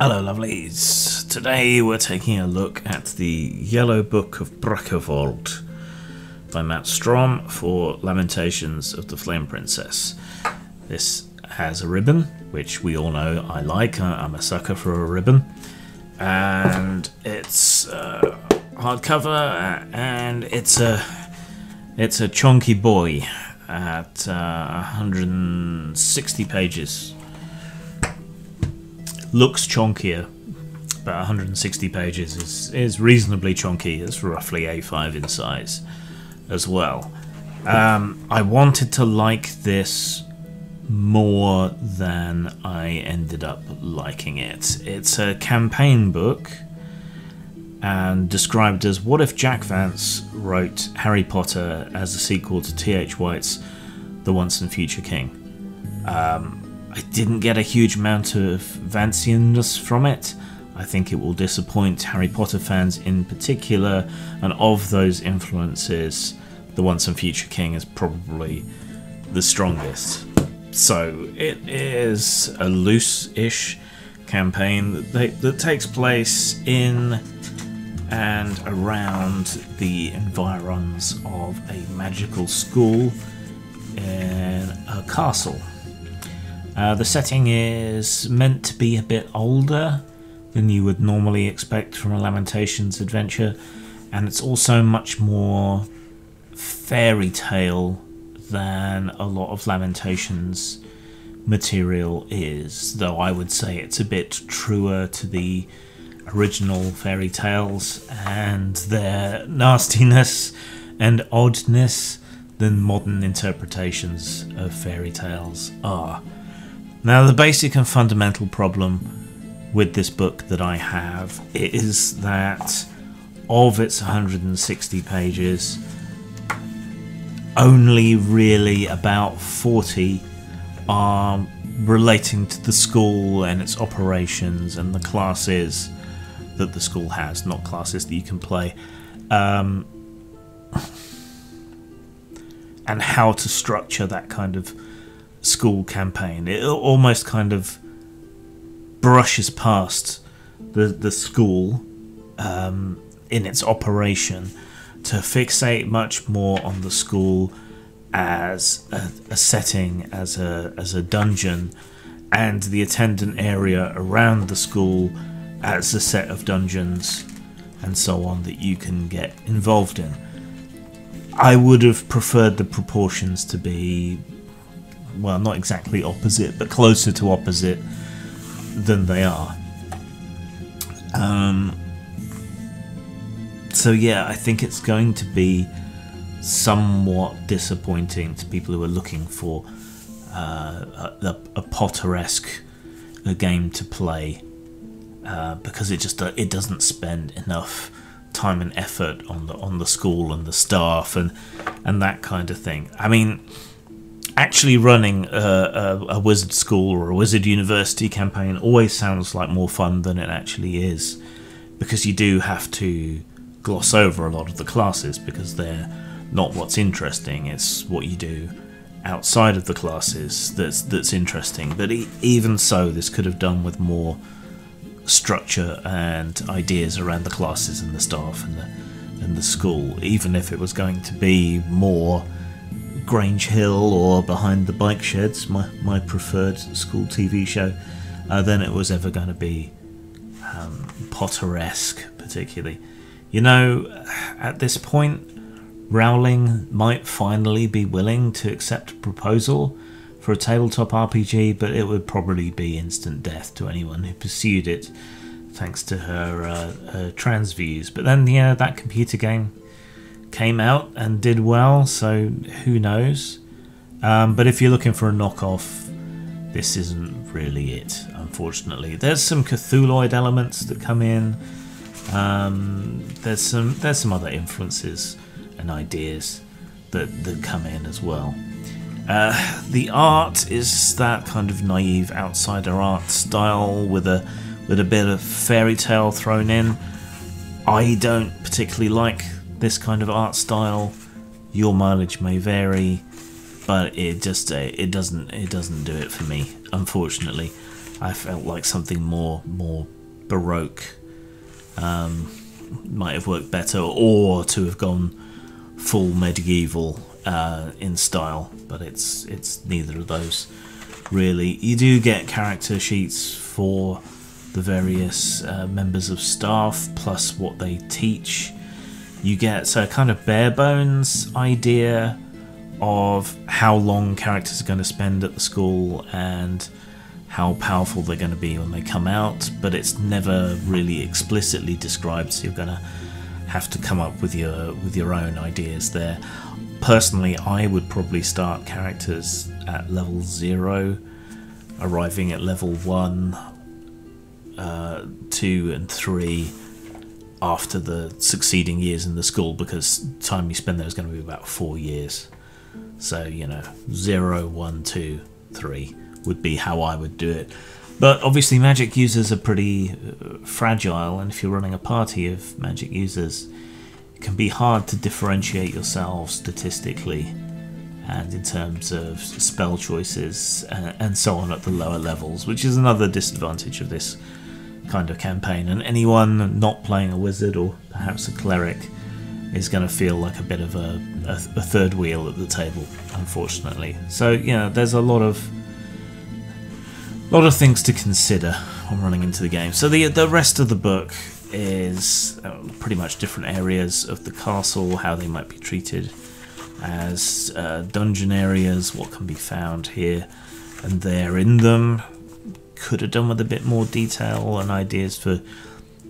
Hello lovelies, today we're taking a look at the Yellow Book of Brechewold by Matt Strom for Lamentations of the Flame Princess. This has a ribbon, which we all know I like, I'm a sucker for a ribbon, and it's hardcover, and it's a chunky boy at 160 pages. Looks chunkier, but 160 pages is reasonably chunky. It's roughly A5 in size as well. I wanted to like this more than I ended up liking it. It's a campaign book and described as what if Jack Vance wrote Harry Potter as a sequel to T.H. White's The Once and Future King. I didn't get a huge amount of Vancianess from it. I think it will disappoint Harry Potter fans in particular, and of those influences, The Once and Future King is probably the strongest. So it is a loose-ish campaign that takes place in and around the environs of a magical school in a castle. The setting is meant to be a bit older than you would normally expect from a Lamentations adventure, and it's also much more fairy tale than a lot of Lamentations material is, though I would say it's a bit truer to the original fairy tales and their nastiness and oddness than modern interpretations of fairy tales are. Now, the basic and fundamental problem with this book that I have is that of its 160 pages, only really about 40 are relating to the school and its operations and the classes that the school has, not classes that you can play, and how to structure that kind of school campaign. It almost kind of brushes past the school in its operation to fixate much more on the school as a setting, as a dungeon, and the attendant area around the school as a set of dungeons and so on that you can get involved in. I would have preferred the proportions to be, well, not exactly opposite, but closer to opposite than they are. So yeah, I think it's going to be somewhat disappointing to people who are looking for a Potter-esque game to play, because it doesn't spend enough time and effort on the school and the staff and that kind of thing. I mean, actually running a wizard school or a wizard university campaign always sounds like more fun than it actually is, because you do have to gloss over a lot of the classes because they're not what's interesting. It's what you do outside of the classes that's interesting. But even so, this could have done with more structure and ideas around the classes and the staff and the school, even if it was going to be more Grange Hill or Behind the Bike Sheds, my preferred school TV show, than it was ever going to be Potter-esque particularly. You know, at this point, Rowling might finally be willing to accept a proposal for a tabletop RPG, but it would probably be instant death to anyone who pursued it, thanks to her trans views. But then, yeah, that computer game came out and did well, so who knows. But if you're looking for a knockoff, this isn't really it, unfortunately. There's some Cthuloid elements that come in, there's some other influences and ideas that come in as well. The art is that kind of naive outsider art style with a bit of fairy tale thrown in. I don't particularly like this kind of art style. Your mileage may vary, but it doesn't do it for me, unfortunately. I felt like something more baroque might have worked better, or to have gone full medieval in style, but it's neither of those really. You do get character sheets for the various members of staff, plus what they teach. You get a kind of bare bones idea of how long characters are going to spend at the school and how powerful they're going to be when they come out, but it's never really explicitly described, so you're going to have to come up with your own ideas there. Personally, I would probably start characters at level 0, arriving at level 1, 2 and 3 after the succeeding years in the school, because the time you spend there is going to be about 4 years. So, you know, 0, 1, 2, 3 would be how I would do it. But obviously magic users are pretty fragile, and if you're running a party of magic users, it can be hard to differentiate yourself statistically and in terms of spell choices and so on at the lower levels, which is another disadvantage of this kind of campaign. And anyone not playing a wizard or perhaps a cleric is going to feel like a bit of a third wheel at the table, unfortunately. So, you know, there's a lot of things to consider when running into the game. So the rest of the book is pretty much different areas of the castle, how they might be treated as dungeon areas, what can be found here and there in them. Could have done with a bit more detail and ideas for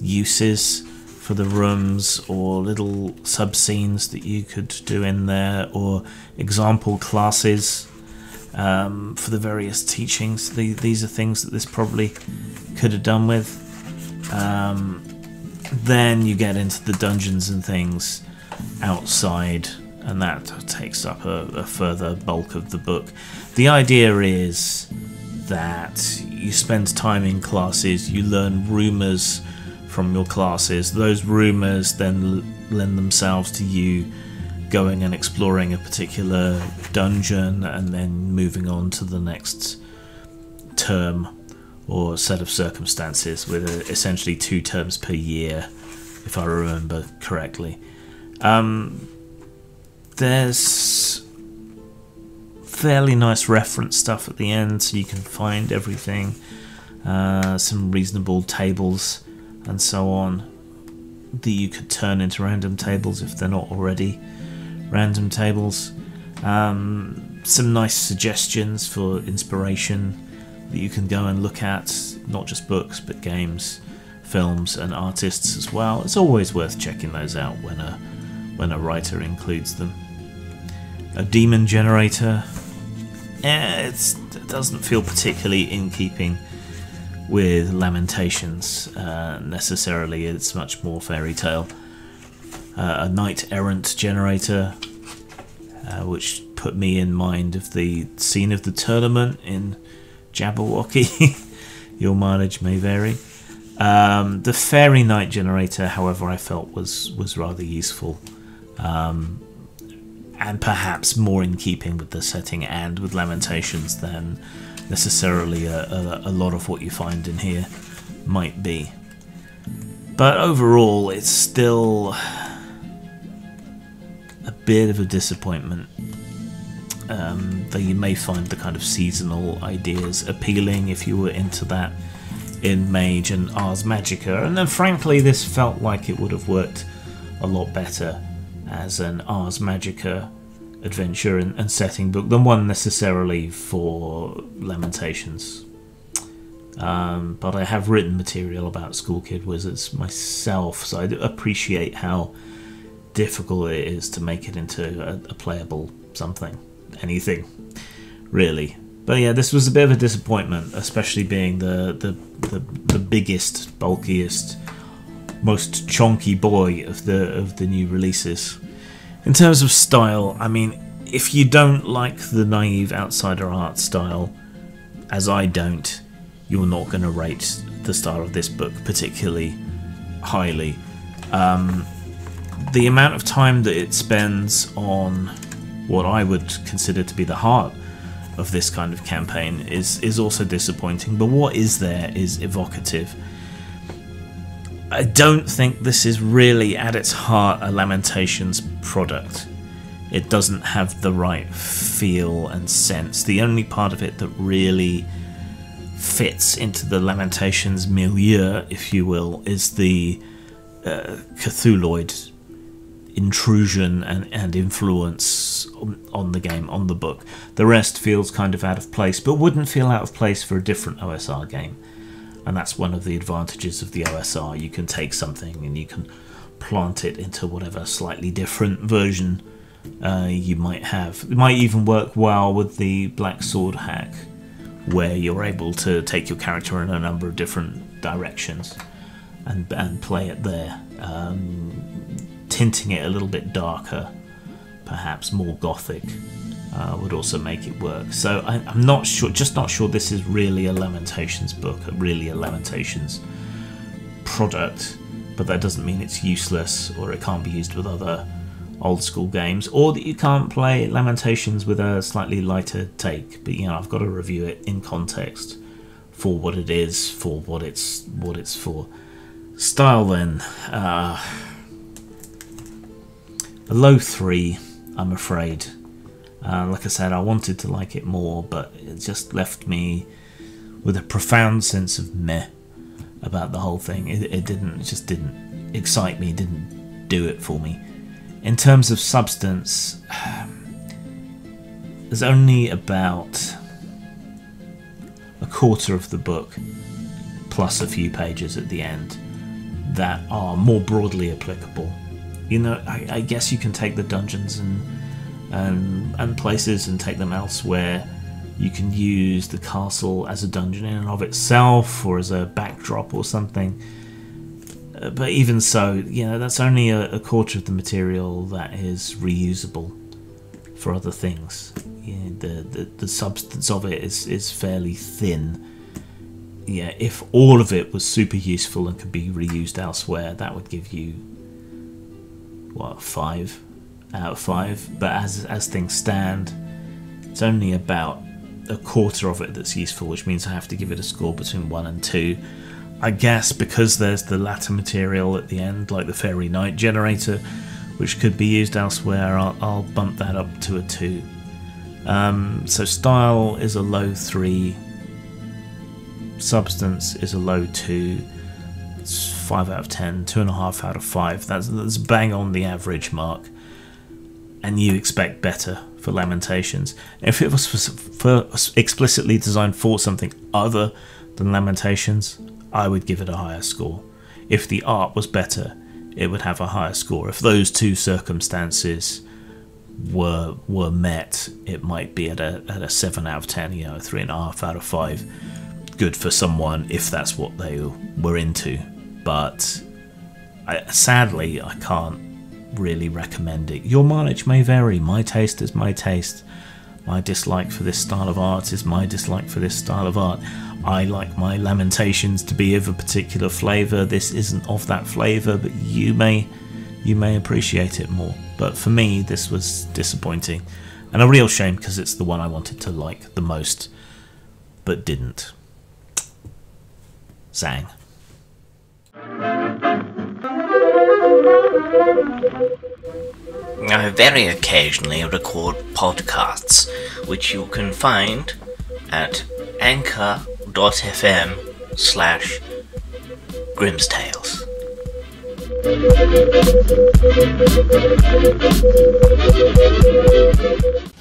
uses for the rooms, or little sub-scenes that you could do in there, or example classes for the various teachings. These are things that this probably could have done with. Then you get into the dungeons and things outside, and that takes up a further bulk of the book. The idea is that you spend time in classes, you learn rumours from your classes. Those rumours then lend themselves to you going and exploring a particular dungeon and then moving on to the next term or set of circumstances, with essentially 2 terms per year, if I remember correctly. There's fairly nice reference stuff at the end, so you can find everything, some reasonable tables and so on that you could turn into random tables if they're not already random tables. Some nice suggestions for inspiration that you can go and look at, not just books but games, films and artists as well. It's always worth checking those out when a writer includes them. A demon generator, it doesn't feel particularly in keeping with Lamentations necessarily. It's much more fairy tale. A knight errant generator, which put me in mind of the scene of the tournament in Jabberwocky. Your mileage may vary. The fairy knight generator, however, I felt was rather useful, and perhaps more in keeping with the setting and with Lamentations than necessarily a lot of what you find in here might be. But overall, it's still a bit of a disappointment, though you may find the kind of seasonal ideas appealing if you were into that in Mage and Ars Magica. And then frankly, this felt like it would have worked a lot better as an Ars Magica adventure and setting book than one necessarily for Lamentations. But I have written material about school kid wizards myself, so I appreciate how difficult it is to make it into a playable something, anything really. But yeah, this was a bit of a disappointment, especially being the biggest, bulkiest, most chonky boy of the new releases. In terms of style, I mean, if you don't like the naive outsider art style, as I don't, you're not going to rate the style of this book particularly highly. The amount of time that it spends on what I would consider to be the heart of this kind of campaign is also disappointing, but what is there is evocative. I don't think this is really at its heart a Lamentations product. It doesn't have the right feel and sense. The only part of it that really fits into the Lamentations milieu, if you will, is the Cthuloid intrusion and influence on the game, on the book. The rest feels kind of out of place, but wouldn't feel out of place for a different OSR game. And that's one of the advantages of the OSR. You can take something and you can plant it into whatever slightly different version you might have. It might even work well with the Black Sword hack, where you're able to take your character in a number of different directions and play it there. Tinting it a little bit darker, perhaps more gothic, would also make it work. So I'm not sure, just not sure this is really a Lamentations book, really a Lamentations product, but that doesn't mean it's useless or it can't be used with other old school games, or that you can't play Lamentations with a slightly lighter take. But you know, I've got to review it in context for what it is, for what it's for. Style then, a low 3, I'm afraid. Like I said, I wanted to like it more, but it just left me with a profound sense of meh about the whole thing. It just didn't excite me, didn't do it for me. In terms of substance, there's only about a quarter of the book, plus a few pages at the end, that are more broadly applicable. You know, I guess you can take the dungeons and places and take them elsewhere. You can use the castle as a dungeon in and of itself, or as a backdrop or something. But even so, you know, that's only a quarter of the material that is reusable for other things. You know, the substance of it is fairly thin. Yeah, if all of it was super useful and could be reused elsewhere, that would give you, what, 5 out of 5? But as things stand, it's only about a quarter of it that's useful, which means I have to give it a score between 1 and 2. I guess because there's the latter material at the end, like the Fairy Night generator, which could be used elsewhere, I'll bump that up to a 2. So style is a low 3, substance is a low 2, it's 5 out of 10, 2.5 out of 5. That's bang on the average mark, and you expect better for Lamentations. If it was for explicitly designed for something other than Lamentations, I would give it a higher score. If the art was better, it would have a higher score. If those two circumstances were met, it might be at a 7 out of 10, you know, 3.5 out of 5. Good for someone if that's what they were into. But sadly, I can't really recommend it. Your mileage may vary. My taste is my taste. My dislike for this style of art is my dislike for this style of art. I like my Lamentations to be of a particular flavour. This isn't of that flavour, but you may appreciate it more. But for me, this was disappointing, and a real shame, because it's the one I wanted to like the most, but didn't. Zang. I very occasionally record podcasts, which you can find at anchor.fm/grimstales.